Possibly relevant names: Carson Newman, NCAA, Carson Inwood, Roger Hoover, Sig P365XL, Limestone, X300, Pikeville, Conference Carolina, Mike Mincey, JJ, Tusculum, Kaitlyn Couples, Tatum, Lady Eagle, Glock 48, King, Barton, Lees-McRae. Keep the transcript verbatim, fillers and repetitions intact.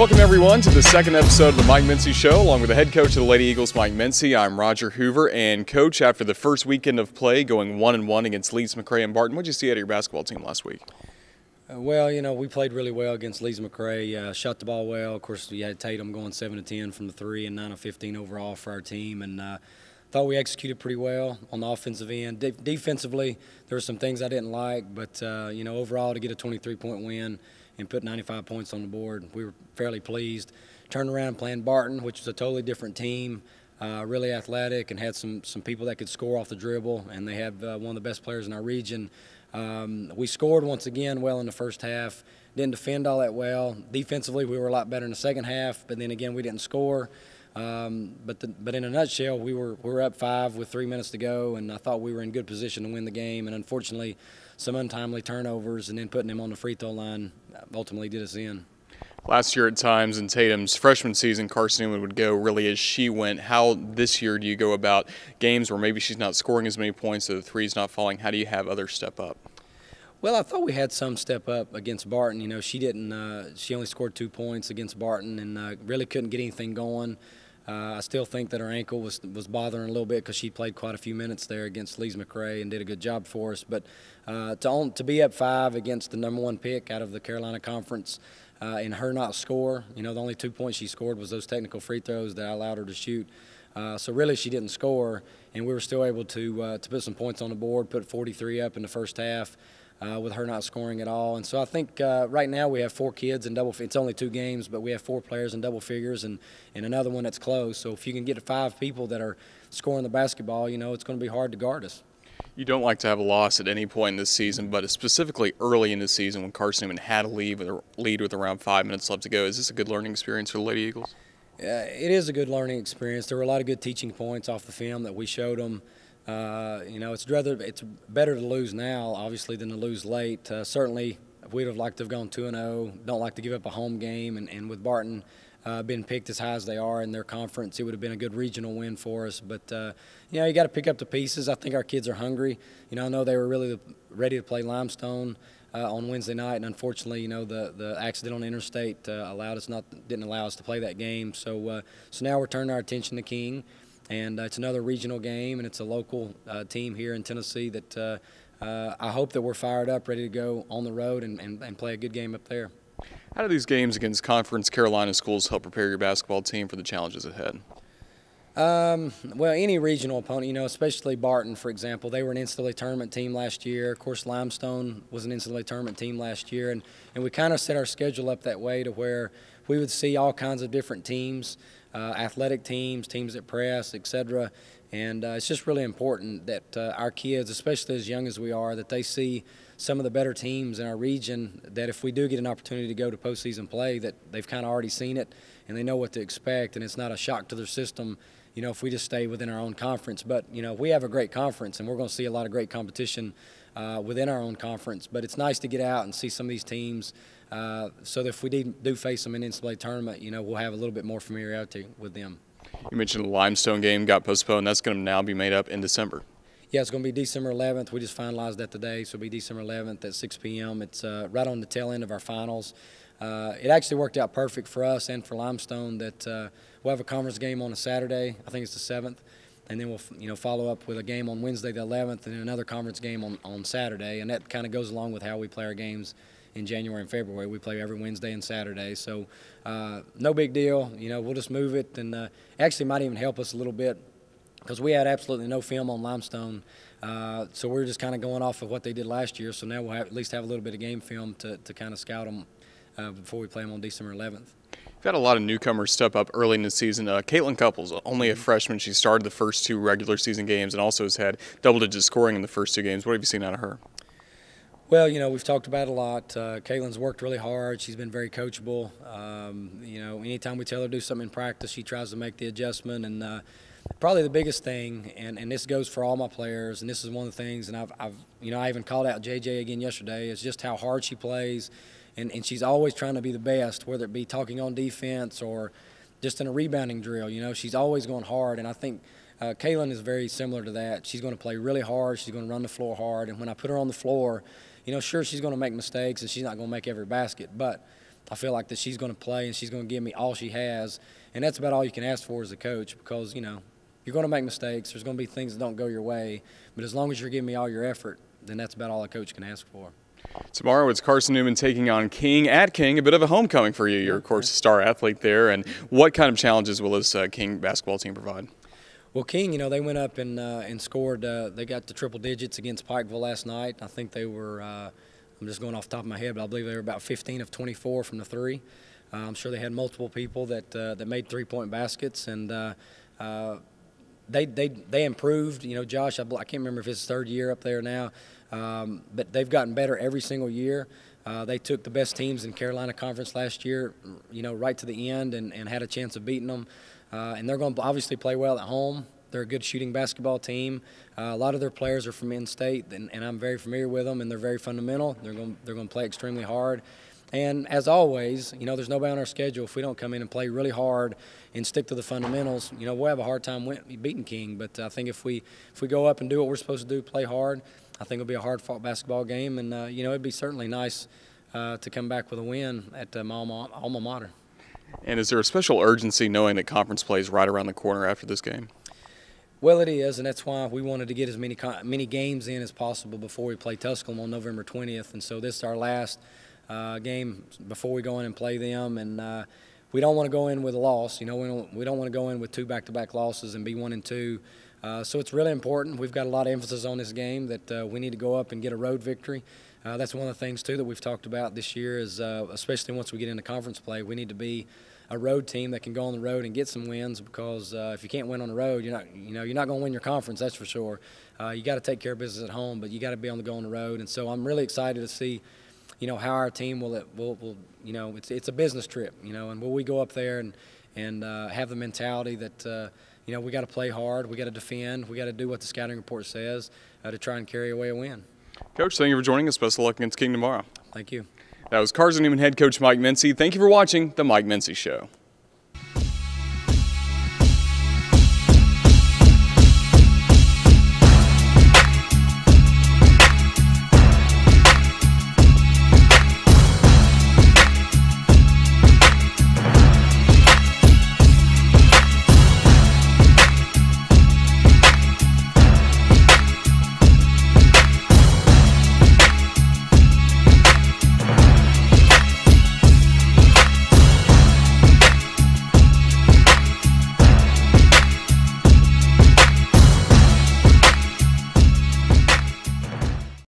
Welcome, everyone, to the second episode of the Mike Mincey Show. Along with the head coach of the Lady Eagles, Mike Mincey, I'm Roger Hoover. And, Coach, after the first weekend of play, going one and one against Lees-McRae and Barton, what did you see out of your basketball team last week? Uh, well, you know, we played really well against Lees-McRae, uh, shot the ball well. Of course, we had Tatum going seven of ten from the three and nine of fifteen overall for our team. And uh, thought we executed pretty well on the offensive end. De defensively, there were some things I didn't like, but, uh, you know, overall to get a twenty-three point win and put ninety-five points on the board, we were fairly pleased. Turned around playing Barton, which was a totally different team, uh, really athletic, and had some some people that could score off the dribble, and they have uh, one of the best players in our region. Um, we scored once again well in the first half, didn't defend all that well. Defensively, we were a lot better in the second half, but then again, we didn't score. Um, but the, but in a nutshell, we were we were up five with three minutes to go, and I thought we were in good position to win the game. And unfortunately, some untimely turnovers and then putting them on the free throw line ultimately did us in. Last year at times in Tatum's freshman season, Carson Inwood would go really as she went. How this year do you go about games where maybe she's not scoring as many points, so the three's not falling? How do you have others step up? Well, I thought we had some step up against Barton. You know, she didn't. Uh, she only scored two points against Barton, and uh, really couldn't get anything going. Uh, I still think that her ankle was was bothering a little bit because she played quite a few minutes there against Lees-McRae and did a good job for us. But uh, to own, to be up five against the number one pick out of the Carolina Conference, uh, and her not score. You know, the only two points she scored was those technical free throws that I allowed her to shoot. Uh, so really, she didn't score, and we were still able to uh, to put some points on the board, put forty-three up in the first half. Uh, with her not scoring at all. And so I think uh, right now we have four kids in double, it's only two games, but we have four players in double figures and, and another one that's close. So if you can get to five people that are scoring the basketball, you know, it's going to be hard to guard us. You don't like to have a loss at any point in this season, but specifically early in the season when Carson Newman had a lead with, a lead with around five minutes left to go, is this a good learning experience for the Lady Eagles? Uh, it is a good learning experience. There were a lot of good teaching points off the film that we showed them. Uh, you know, it's rather it's better to lose now, obviously, than to lose late. Uh, certainly, we'd have liked to have gone two and oh. Don't like to give up a home game, and, and with Barton uh, being picked as high as they are in their conference, it would have been a good regional win for us. But uh, you know, you got to pick up the pieces. I think our kids are hungry. You know, I know they were really ready to play Limestone uh, on Wednesday night, and unfortunately, you know, the the accident on the interstate uh, allowed us not didn't allow us to play that game. So uh, so now we're turning our attention to King. And uh, it's another regional game, and it's a local uh, team here in Tennessee that uh, uh, I hope that we're fired up, ready to go on the road and, and, and play a good game up there. How do these games against Conference Carolina schools help prepare your basketball team for the challenges ahead? Um, well, any regional opponent, you know, especially Barton, for example, they were an N C double A tournament team last year. Of course, Limestone was an N C double A tournament team last year, and, and we kind of set our schedule up that way to where we would see all kinds of different teams, uh, athletic teams, teams that press, et cetera. And uh, it's just really important that uh, our kids, especially as young as we are, that they see some of the better teams in our region, that if we do get an opportunity to go to postseason play, that they've kind of already seen it and they know what to expect, and it's not a shock to their system, you know, if we just stay within our own conference. But, you know, we have a great conference, and we're going to see a lot of great competition uh, within our own conference. But it's nice to get out and see some of these teams uh, so that if we do face them in the N C double A tournament, you know, we'll have a little bit more familiarity with them. You mentioned the Limestone game got postponed. That's going to now be made up in December. Yeah, it's going to be December eleventh. We just finalized that today, so it'll be December eleventh at six p m It's uh, right on the tail end of our finals. Uh, it actually worked out perfect for us and for Limestone that uh, we'll have a conference game on a Saturday. I think it's the seventh, and then we'll you know follow up with a game on Wednesday the eleventh, and another conference game on, on Saturday. And that kind of goes along with how we play our games in January and February. We play every Wednesday and Saturday, so uh, no big deal. You know, we'll just move it, and uh, actually might even help us a little bit, because we had absolutely no film on Limestone, uh, so we we're just kind of going off of what they did last year. So now we'll have, at least have a little bit of game film to, to kind of scout them uh, before we play them on December eleventh. We've had a lot of newcomers step up early in the season. Uh, Kaitlyn Couples, only a freshman, she started the first two regular season games and also has had double-digit scoring in the first two games. What have you seen out of her? Well, you know, we've talked about it a lot. Uh, Kaitlyn's worked really hard. She's been very coachable. Um, you know, anytime we tell her to do something in practice, she tries to make the adjustment. And uh, probably the biggest thing, and, and this goes for all my players, and this is one of the things, and I've, I've you know, I even called out J J again yesterday, is just how hard she plays. And, and she's always trying to be the best, whether it be talking on defense or just in a rebounding drill. You know, she's always going hard, and I think uh, Kaitlyn is very similar to that. She's going to play really hard. She's going to run the floor hard. And when I put her on the floor, you know, sure, she's going to make mistakes and she's not going to make every basket, but I feel like that she's going to play and she's going to give me all she has. And that's about all you can ask for as a coach, because, you know, you're going to make mistakes. There's going to be things that don't go your way. But as long as you're giving me all your effort, then that's about all a coach can ask for. Tomorrow it's Carson Newman taking on King at King. A bit of a homecoming for you. You're, of course, a star athlete there. And what kind of challenges will this uh, King basketball team provide? Well, King, you know, they went up and uh, and scored. Uh, they got to triple digits against Pikeville last night. I think they were uh, – I'm just going off the top of my head, but I believe they were about fifteen of twenty-four from the three. Uh, I'm sure they had multiple people that uh, that made three-point baskets. And uh, uh, they, they, they improved. You know, Josh, I, I can't remember if it's his third year up there now. Um, but they've gotten better every single year. Uh, they took the best teams in Carolina Conference last year, you know, right to the end and, and had a chance of beating them. Uh, and they're going to obviously play well at home. They're a good shooting basketball team. Uh, a lot of their players are from in-state, and, and I'm very familiar with them, and they're very fundamental. They're going they're going to play extremely hard. And as always, you know, there's nobody on our schedule. If we don't come in and play really hard and stick to the fundamentals, you know, we'll have a hard time beating King. But I think if we if we go up and do what we're supposed to do, play hard, I think it'll be a hard-fought basketball game. And, uh, you know, it'd be certainly nice uh, to come back with a win at uh, my alma, alma mater. And is there a special urgency knowing that conference play is right around the corner after this game? Well, it is, and that's why we wanted to get as many many games in as possible before we play Tusculum on November twentieth. And so this is our last Uh, game before we go in and play them, and uh, we don't want to go in with a loss. You know, we don't we don't want to go in with two back-to-back losses and be one and two. Uh, so it's really important. We've got a lot of emphasis on this game that uh, we need to go up and get a road victory. Uh, that's one of the things too that we've talked about this year is, uh, especially once we get into conference play, we need to be a road team that can go on the road and get some wins, because uh, if you can't win on the road, you're not you know you're not going to win your conference. That's for sure. Uh, you got to take care of business at home, but you got to be on the go on the road. And so I'm really excited to see, you know, how our team will, will, will, you know, it's it's a business trip, you know, and will we go up there and and uh, have the mentality that, uh, you know, we got to play hard, we got to defend, we got to do what the scouting report says uh, to try and carry away a win. Coach, thank you for joining us. Best of luck against King tomorrow. Thank you. That was Carson Newman head coach Mike Mincey. Thank you for watching The Mike Mincey Show.